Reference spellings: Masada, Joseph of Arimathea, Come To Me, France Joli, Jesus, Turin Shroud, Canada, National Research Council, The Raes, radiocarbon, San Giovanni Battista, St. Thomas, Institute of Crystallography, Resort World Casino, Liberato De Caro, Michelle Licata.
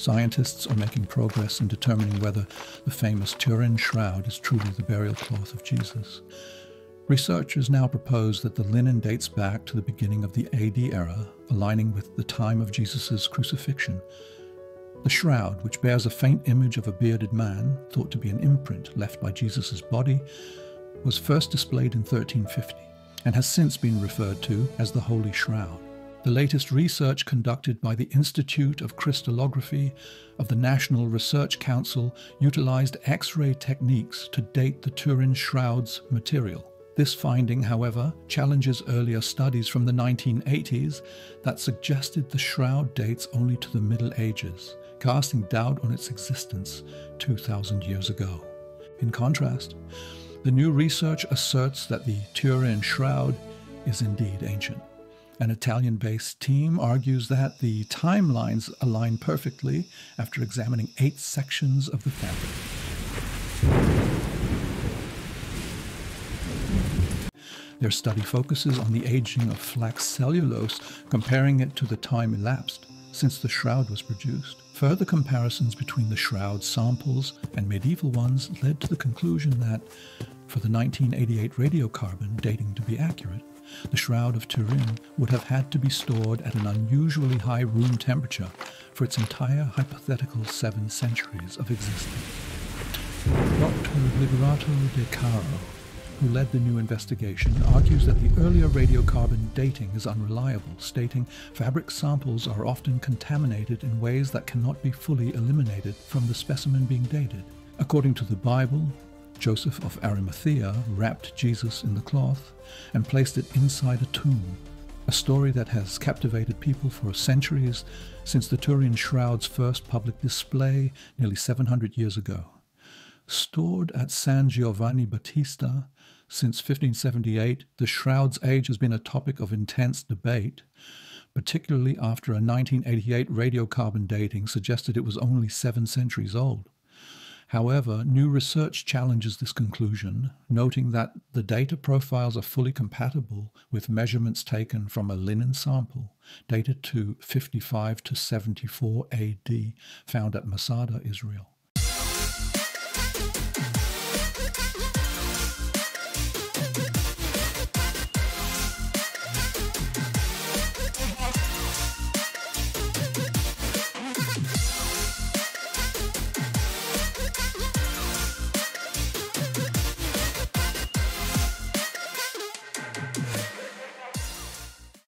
Scientists are making progress in determining whether the famous Turin Shroud is truly the burial cloth of Jesus. Researchers now propose that the linen dates back to the beginning of the AD era, aligning with the time of Jesus' crucifixion. The shroud, which bears a faint image of a bearded man, thought to be an imprint left by Jesus' body, was first displayed in 1350 and has since been referred to as the Holy Shroud. The latest research conducted by the Institute of Crystallography of the National Research Council utilized X-ray techniques to date the Turin Shroud's material. This finding, however, challenges earlier studies from the 1980s that suggested the shroud dates only to the Middle Ages, casting doubt on its existence 2,000 years ago. In contrast, the new research asserts that the Turin Shroud is indeed ancient. An Italian-based team argues that the timelines align perfectly after examining 8 sections of the fabric. Their study focuses on the aging of flax cellulose, comparing it to the time elapsed since the shroud was produced. Further comparisons between the shroud samples and medieval ones led to the conclusion that, for the 1988 radiocarbon dating to be accurate, the Shroud of Turin would have had to be stored at an unusually high room temperature for its entire hypothetical 7 centuries of existence. Dr. Liberato De Caro, who led the new investigation, argues that the earlier radiocarbon dating is unreliable, stating fabric samples are often contaminated in ways that cannot be fully eliminated from the specimen being dated. According to the Bible, Joseph of Arimathea wrapped Jesus in the cloth and placed it inside a tomb, a story that has captivated people for centuries since the Turin Shroud's first public display nearly 700 years ago. Stored at San Giovanni Battista since 1578, the shroud's age has been a topic of intense debate, particularly after a 1988 radiocarbon dating suggested it was only 7 centuries old. However, new research challenges this conclusion, noting that the data profiles are fully compatible with measurements taken from a linen sample dated to 55 to 74 AD, found at Masada, Israel.